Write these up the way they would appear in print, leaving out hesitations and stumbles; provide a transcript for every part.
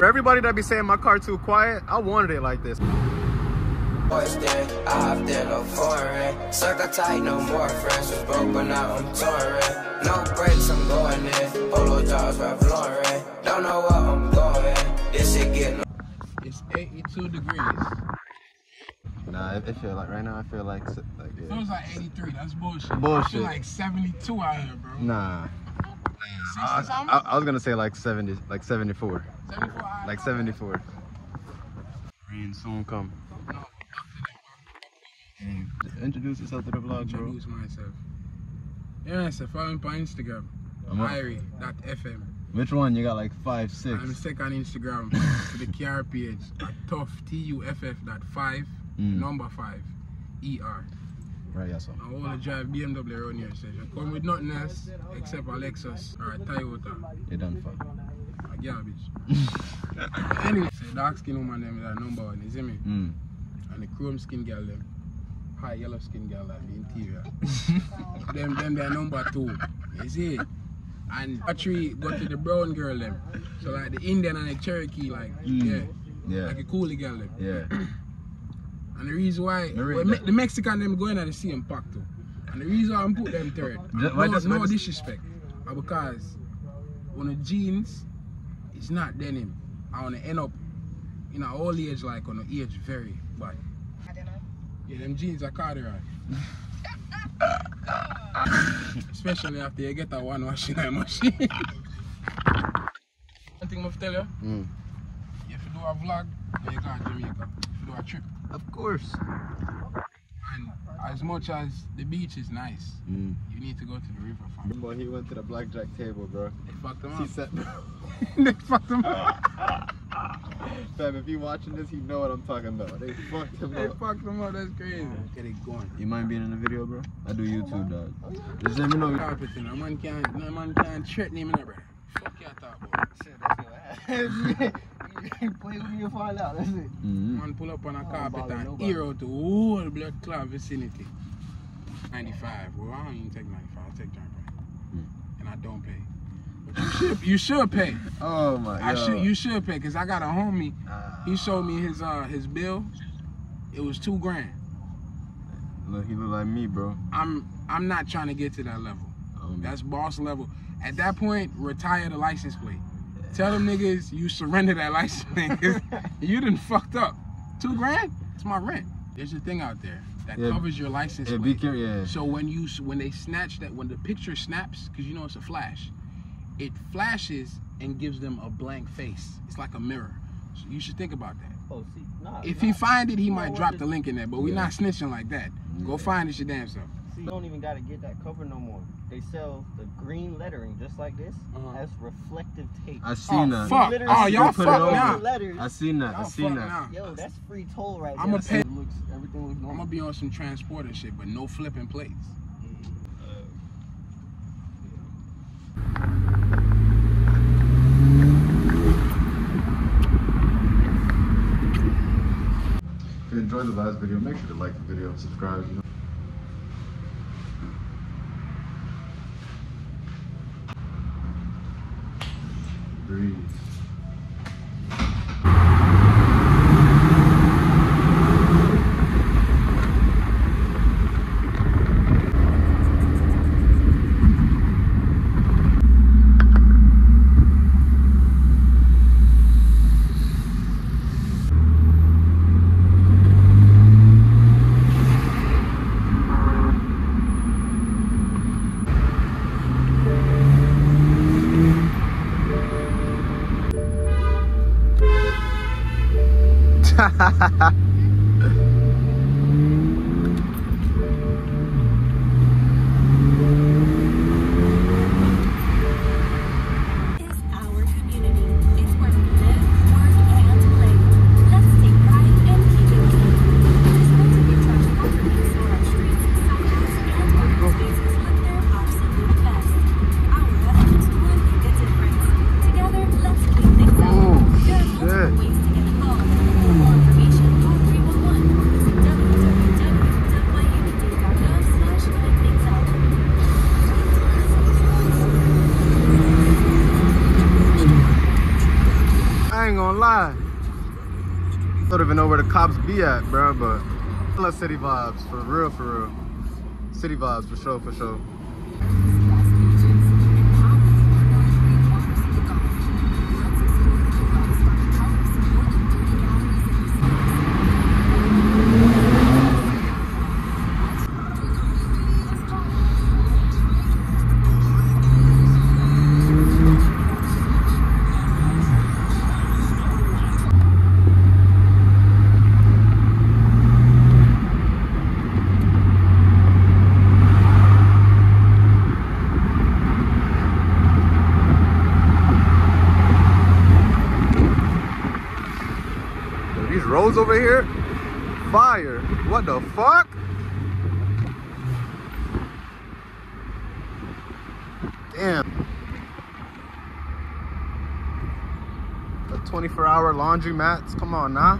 For everybody that be saying my car too quiet, I wanted it like this. Boys there, I hopped in a foreign. Circle tight, no more friends. Was broke, but now I'm touring. No breaks, I'm going in. Polo jaws, Ralph Lauren. Don't know where I'm going. This shit getting. It's 82 degrees. Nah, it feel like right now. I feel like it was like 83. That's bullshit. Bullshit. I feel like 72 out here, bro. Nah. I was gonna say like 70, like 74. 74. Like 74. Rain soon come. Introduce yourself to the vlog, bro. Introduce myself. Yes, I follow me on Instagram. Myri.fm. Which one? You got like 5, 6. I'm sick on Instagram for the KRPH. Tough T-U-F-F dot 5, number 5, E-R. Right, yes, sir. I want to drive BMW around here, so you come with nothing else except a Lexus or a Toyota. You done for. A garbage. Anyway, so dark skin woman them is that number 1, you see me? And the chrome skin girl them. High yellow skin girl like the interior. them they're number 2. You see? And battery go to the brown girl them. So like the Indian and the Cherokee, like yeah. Like a coolie girl them. Yeah. And the reason why the Mexican them going at the same pack too. And the reason why I'm put them third. No disrespect. Because on the jeans, it's not denim. I wanna end up in an old age, like on the age very bad. Yeah, them jeans are corduroy. Especially after you get a one washing machine. One thing I have to tell you, if you do a vlog, then you go to Jamaica. If you do a trip. Of course. And as much as the beach is nice, you need to go to the river farm. Remember he went to the blackjack table, bro. They fucked him up. He said, they fucked him up. Fam, if you watching this, you know what I'm talking about. They fucked him up. They fucked him up, that's crazy. Get it going. You mind being in the video, bro? I do YouTube, dog. Just let me know. No man can't threaten him, bro. Fuck your talk, bro. Shit, that's your ass. Play with me, you fall out, that's it. Man pull up on a carpet and ear out the whole blood clot vicinity. 95, bro. I don't even take 95, I take 95. And I don't pay. You should pay. Oh my God. You should pay, cause I got a homie. He showed me his bill. It was $2,000. Look, he look like me, bro. I'm not trying to get to that level. That's boss level. At that point, retire the license plate. Tell them niggas you surrender that license plate. You done fucked up. $2,000? It's my rent. There's a thing out there that covers your license plate. Be careful, So when they snatch that, when the picture snaps, cause you know it's a flash. It flashes and gives them a blank face. It's like a mirror. So you should think about that. Oh, see, nah, if he find it, he might drop the link in there, but we're not snitching like that. Go find it your damn self. See, you don't even gotta get that cover no more. They sell the green lettering just like this as reflective tape. I seen that. Fuck. Oh, y'all fuck now. I seen that. I seen that. Yo, that's free toll right there. Everything looks normal. I'm gonna be on some transporter shit, but no flipping plates. If you enjoyed the last video, make sure to like the video and subscribe. Breathe. Together, let's keep things up. There are multiple ways to get involved. For more information, go lie. Don't even know where the cops be at, bro, but I love city vibes, for real, for real. City vibes, for sure, for sure. Roads over here, fire. What the fuck? Damn. The 24-hour laundry mats, come on now.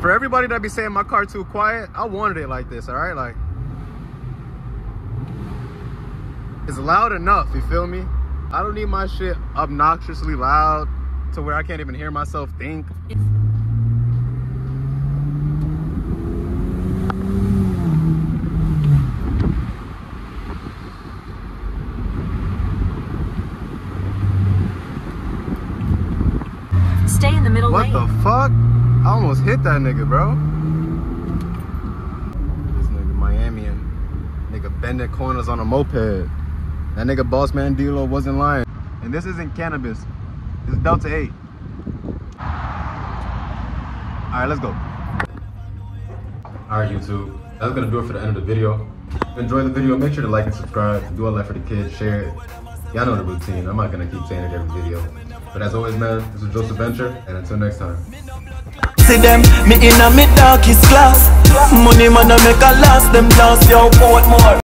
For everybody that be saying my car too quiet, I wanted it like this, all right? Like, it's loud enough, you feel me? I don't need my shit obnoxiously loud to where I can't even hear myself think. Stay in the middle lane. What the fuck? I almost hit that nigga, bro. This nigga Miami and nigga bending corners on a moped. That nigga boss man dealer wasn't lying. And this isn't cannabis. It's Delta 8. Alright, let's go. Alright, YouTube. That's gonna do it for the end of the video. If you enjoyed the video, make sure to like and subscribe. Do a like for the kids, share it. Y'all know the routine. I'm not gonna keep saying it every video. But as always, man, this is Joseph Venture, and until next time. See them, me in a me darkest class. Money man, I make a last, them last, yo, what more?